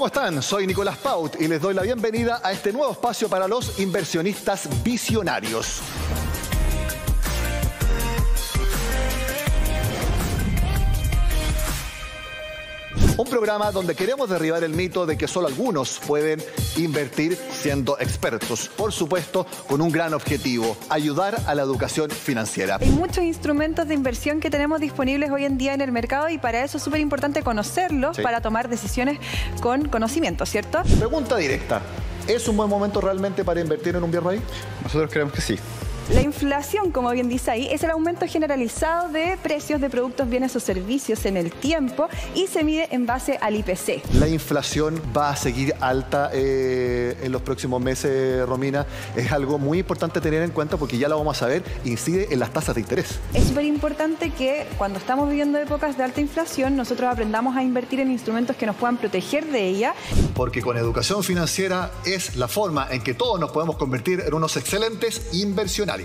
¿Cómo están? Soy Nicolás Paut y les doy la bienvenida a este nuevo espacio para los inversionistas visionarios. Un programa donde queremos derribar el mito de que solo algunos pueden invertir siendo expertos. Por supuesto, con un gran objetivo, ayudar a la educación financiera. Hay muchos instrumentos de inversión que tenemos disponibles hoy en día en el mercado y para eso es súper importante conocerlos, para tomar decisiones con conocimiento, ¿cierto? Pregunta directa, ¿es un buen momento realmente para invertir en un bien raíz? Nosotros creemos que sí. La inflación, como bien dice ahí, es el aumento generalizado de precios de productos, bienes o servicios en el tiempo y se mide en base al IPC. ¿La inflación va a seguir alta en los próximos meses, Romina? Es algo muy importante tener en cuenta porque ya lo vamos a ver, incide en las tasas de interés. Es súper importante que cuando estamos viviendo épocas de alta inflación, nosotros aprendamos a invertir en instrumentos que nos puedan proteger de ella. Porque con educación financiera es la forma en que todos nos podemos convertir en unos excelentes inversionarios.